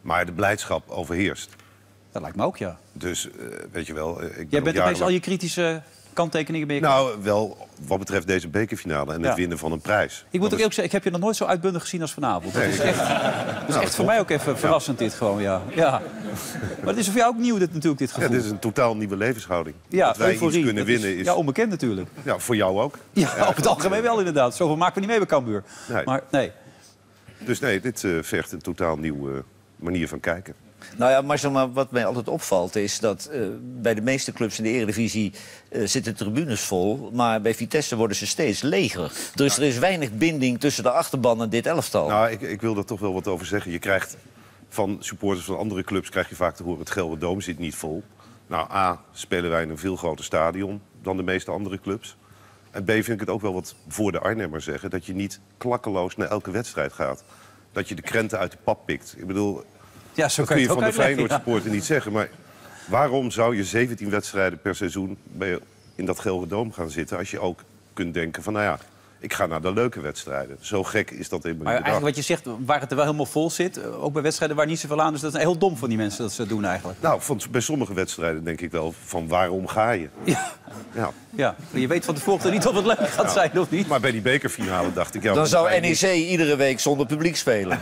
Maar de blijdschap overheerst. Dat lijkt me ook, ja. Dus, weet je wel... Jij bent opeens al je kritische kanttekeningen bij je kant. Wel wat betreft deze bekerfinale en het winnen van een prijs. Ik moet ook eerlijk zeggen, ik heb je nog nooit zo uitbundig gezien als vanavond. Nee, dat is echt, dat is echt voor mij ook even verrassend, dit gewoon, ja. Maar het is voor jou ook nieuw, dit gevoel. Ja, dit is een totaal nieuwe levenshouding. Ja, dat wij euforie, iets kunnen winnen is... Ja, onbekend natuurlijk. Ja, voor jou ook. Ja, ja, op het algemeen wel inderdaad. Zoveel maken we niet mee bij Cambuur. Nee. Maar, Dus nee, dit vergt een totaal nieuwe manier van kijken. Nou ja, Marcel, wat mij altijd opvalt is dat bij de meeste clubs in de Eredivisie zitten tribunes vol. Maar bij Vitesse worden ze steeds leger. Dus er is weinig binding tussen de achterban en dit elftal. Nou, ik wil daar toch wel wat over zeggen. Je krijgt van supporters van andere clubs vaak te horen... het Gelredome zit niet vol. Nou, A, spelen wij in een veel groter stadion dan de meeste andere clubs. En B, vind ik het ook wel wat voor de Arnhemmer zeggen... dat je niet klakkeloos naar elke wedstrijd gaat. Dat je de krenten uit de pap pikt. Ik bedoel... Ja, zo kun je van de Feyenoord-supporter niet zeggen. Maar waarom zou je 17 wedstrijden per seizoen in dat Gelredome gaan zitten... als je ook kunt denken van, nou ja, ik ga naar de leuke wedstrijden. Zo gek is dat in mijn dag. Eigenlijk wat je zegt, waar het er wel helemaal vol zit... ook bij wedstrijden waar niet zoveel aan is... dat is heel dom van die mensen dat ze dat doen eigenlijk. Nou, bij sommige wedstrijden denk ik wel van waarom ga je? Ja. Ja, je weet van tevoren niet of het leuk gaat zijn of niet. Maar bij die bekerfinale dacht ik... Ja, dan zou NEC iedere week zonder publiek spelen.